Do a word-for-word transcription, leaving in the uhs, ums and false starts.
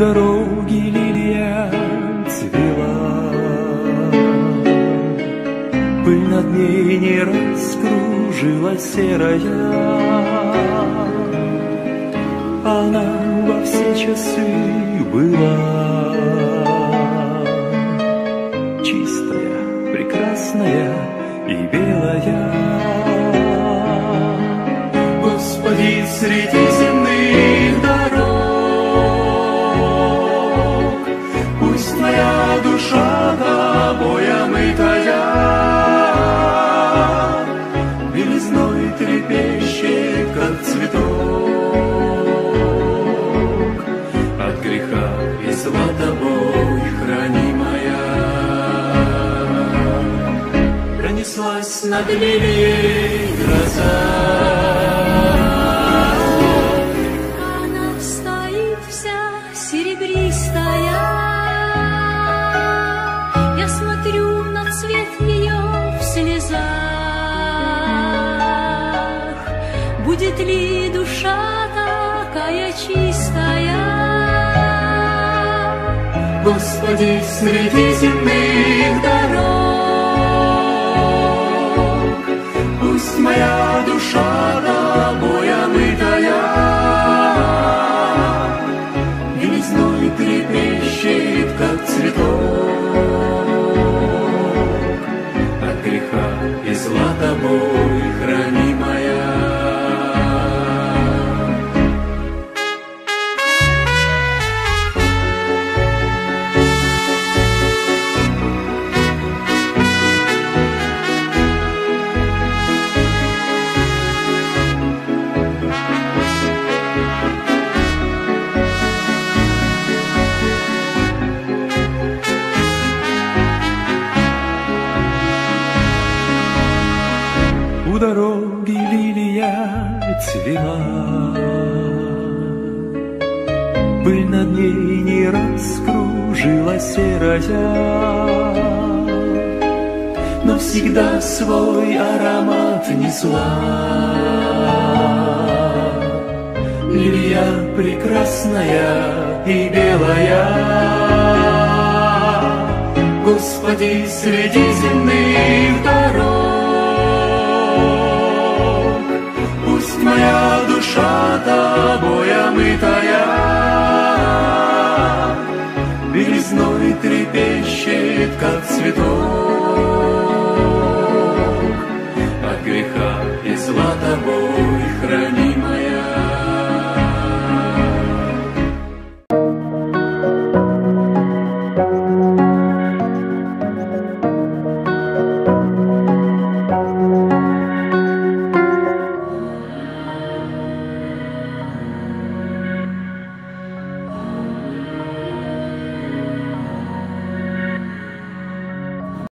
дороги лилия цвела, пыль над ней не раскружилась серая. Она во все часы была чистая, прекрасная и белая. Господи, среди земных дорог пусть моя душа тобой омытая белизной трепещет, как цветок, от греха и зла тобой хранимая. Пронеслась над лилией гроза, будет ли душа такая чистая? Господи, среди земных дорог пусть моя душа тобой омытая белизной трепещет, как цветок, от греха и зла тобой хранимая. Дороги лилия цвела, пыль над ней не раскружилась серая, но всегда свой аромат несла. Лилия прекрасная и белая, Господи, среди земных дорог моя душа тобой омытая белизной трепещет, как цветок,